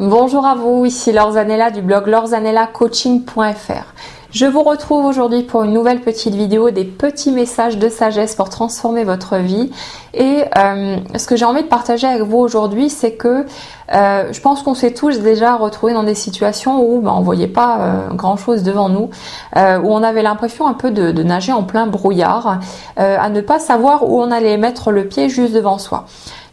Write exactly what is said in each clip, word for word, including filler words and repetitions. Bonjour à vous, ici Laure Zanella du blog Laure Zanella Coaching point F R. Je vous retrouve aujourd'hui pour une nouvelle petite vidéo, des petits messages de sagesse pour transformer votre vie. Et euh, ce que j'ai envie de partager avec vous aujourd'hui, c'est que euh, je pense qu'on s'est tous déjà retrouvés dans des situations où ben, on ne voyait pas euh, grand-chose devant nous, euh, où on avait l'impression un peu de, de nager en plein brouillard, euh, à ne pas savoir où on allait mettre le pied juste devant soi.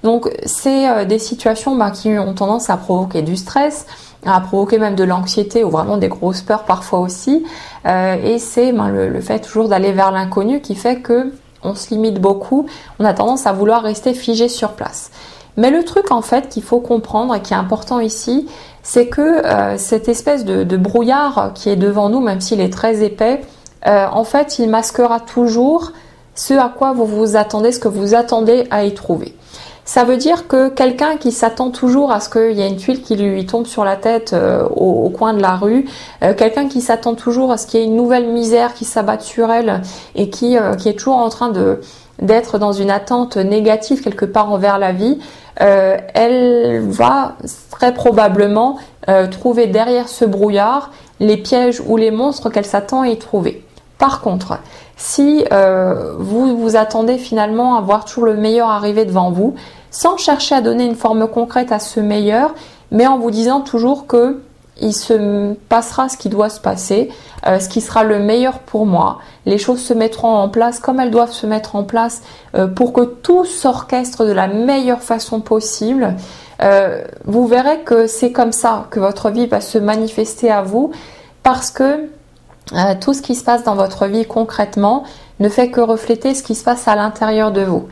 Donc c'est des situations bah, qui ont tendance à provoquer du stress, à provoquer même de l'anxiété ou vraiment des grosses peurs parfois aussi. Euh, et c'est bah, le, le fait toujours d'aller vers l'inconnu qui fait que on se limite beaucoup, on a tendance à vouloir rester figé sur place. Mais le truc en fait qu'il faut comprendre et qui est important ici, c'est que euh, cette espèce de, de brouillard qui est devant nous, même s'il est très épais, euh, en fait il masquera toujours ce à quoi vous vous attendez, ce que vous attendez à y trouver. Ça veut dire que quelqu'un qui s'attend toujours à ce qu'il y ait une tuile qui lui tombe sur la tête euh, au, au coin de la rue, euh, quelqu'un qui s'attend toujours à ce qu'il y ait une nouvelle misère qui s'abatte sur elle et qui, euh, qui est toujours en train de d'être dans une attente négative quelque part envers la vie, euh, elle va très probablement euh, trouver derrière ce brouillard les pièges ou les monstres qu'elle s'attend à y trouver. Par contre, si euh, vous vous attendez finalement à voir toujours le meilleur arriver devant vous, sans chercher à donner une forme concrète à ce meilleur, mais en vous disant toujours que il se passera ce qui doit se passer, euh, ce qui sera le meilleur pour moi, les choses se mettront en place comme elles doivent se mettre en place euh, pour que tout s'orchestre de la meilleure façon possible, euh, vous verrez que c'est comme ça que votre vie va se manifester à vous, parce que Euh, tout ce qui se passe dans votre vie concrètement ne fait que refléter ce qui se passe à l'intérieur de vous.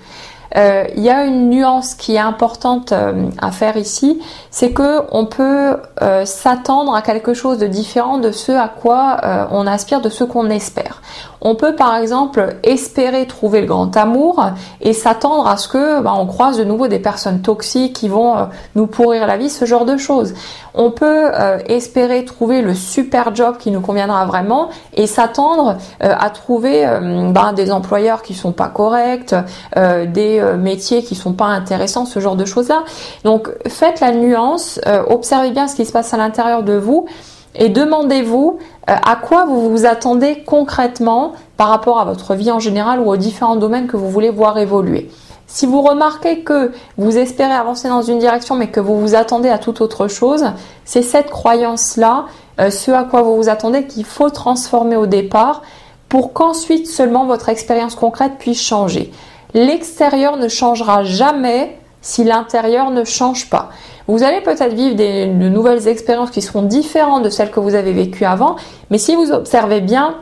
Euh, y a une nuance qui est importante euh, à faire ici, c'est que on peut euh, s'attendre à quelque chose de différent de ce à quoi euh, on aspire, de ce qu'on espère. On peut par exemple espérer trouver le grand amour et s'attendre à ce que bah, on croise de nouveau des personnes toxiques qui vont euh, nous pourrir la vie, ce genre de choses. On peut euh, espérer trouver le super job qui nous conviendra vraiment et s'attendre euh, à trouver euh, bah, des employeurs qui sont pas corrects, euh, des métiers qui sont pas intéressants, ce genre de choses là. Donc faites la nuance, euh, observez bien ce qui se passe à l'intérieur de vous et demandez-vous euh, à quoi vous vous attendez concrètement par rapport à votre vie en général ou aux différents domaines que vous voulez voir évoluer. Si vous remarquez que vous espérez avancer dans une direction mais que vous vous attendez à toute autre chose, c'est cette croyance là, euh, ce à quoi vous vous attendez qu'il faut transformer au départ pour qu'ensuite seulement votre expérience concrète puisse changer. L'extérieur ne changera jamais si l'intérieur ne change pas. Vous allez peut-être vivre des, de nouvelles expériences qui seront différentes de celles que vous avez vécues avant, mais si vous observez bien,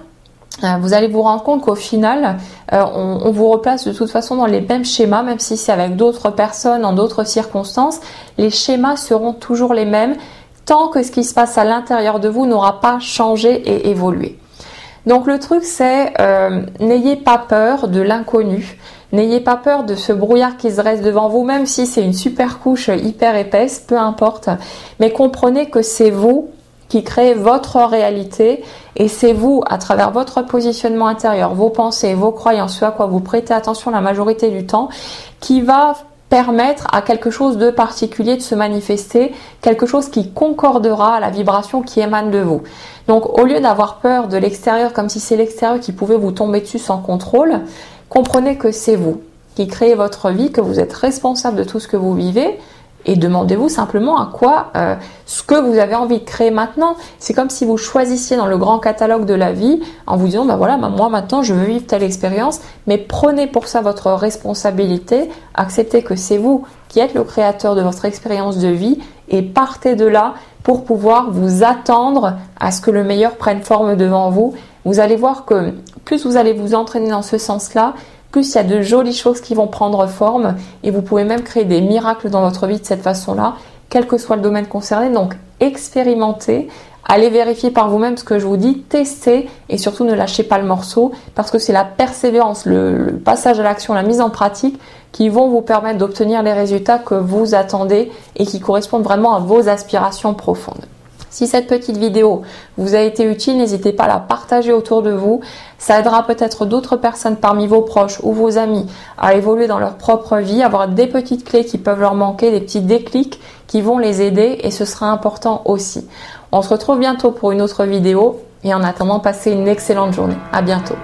vous allez vous rendre compte qu'au final, on, on vous replace de toute façon dans les mêmes schémas, même si c'est avec d'autres personnes, en d'autres circonstances, les schémas seront toujours les mêmes tant que ce qui se passe à l'intérieur de vous n'aura pas changé et évolué. Donc le truc c'est, euh, n'ayez pas peur de l'inconnu, n'ayez pas peur de ce brouillard qui se dresse devant vous, même si c'est une super couche hyper épaisse, peu importe, mais comprenez que c'est vous qui créez votre réalité et c'est vous, à travers votre positionnement intérieur, vos pensées, vos croyances, ce à quoi vous prêtez attention la majorité du temps, qui va permettre à quelque chose de particulier de se manifester, quelque chose qui concordera à la vibration qui émane de vous. Donc au lieu d'avoir peur de l'extérieur comme si c'est l'extérieur qui pouvait vous tomber dessus sans contrôle, comprenez que c'est vous qui créez votre vie, que vous êtes responsable de tout ce que vous vivez et demandez-vous simplement à quoi euh, ce que vous avez envie de créer maintenant. C'est comme si vous choisissiez dans le grand catalogue de la vie en vous disant bah voilà, bah moi maintenant je veux vivre telle expérience, mais prenez pour ça votre responsabilité, acceptez que c'est vous qui êtes le créateur de votre expérience de vie et partez de là pour pouvoir vous attendre à ce que le meilleur prenne forme devant vous. Vous allez voir que plus vous allez vous entraîner dans ce sens-là, plus il y a de jolies choses qui vont prendre forme et vous pouvez même créer des miracles dans votre vie de cette façon-là, quel que soit le domaine concerné. Donc expérimentez, allez vérifier par vous-même ce que je vous dis, testez et surtout ne lâchez pas le morceau parce que c'est la persévérance, le, le passage à l'action, la mise en pratique qui vont vous permettre d'obtenir les résultats que vous attendez et qui correspondent vraiment à vos aspirations profondes. Si cette petite vidéo vous a été utile, n'hésitez pas à la partager autour de vous. Ça aidera peut-être d'autres personnes parmi vos proches ou vos amis à évoluer dans leur propre vie, avoir des petites clés qui peuvent leur manquer, des petits déclics qui vont les aider et ce sera important aussi. On se retrouve bientôt pour une autre vidéo et en attendant, passez une excellente journée. À bientôt.